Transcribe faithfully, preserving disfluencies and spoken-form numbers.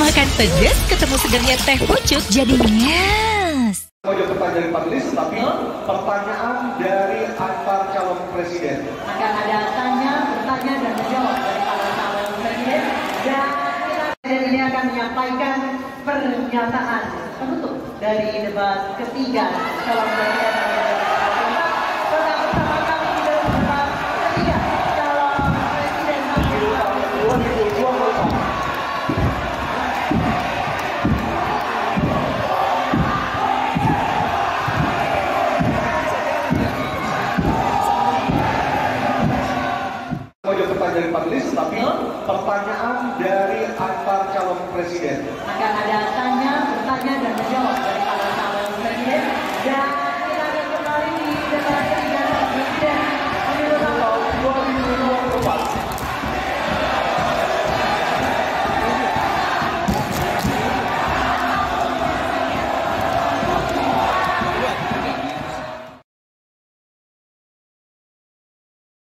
Makan pedes ketemu segarnya teh pucuk jadinya. Mau jawab pertanyaan dari panelis, tapi pertanyaan dari antar calon presiden. Akan ada tanya, bertanya dan menjawab dari para calon presiden. Dan presiden ini akan menyampaikan pernyataan penutup dari debat ketiga calon presiden. Pertanyaan dari panelis, tapi pertanyaan dari antar calon presiden.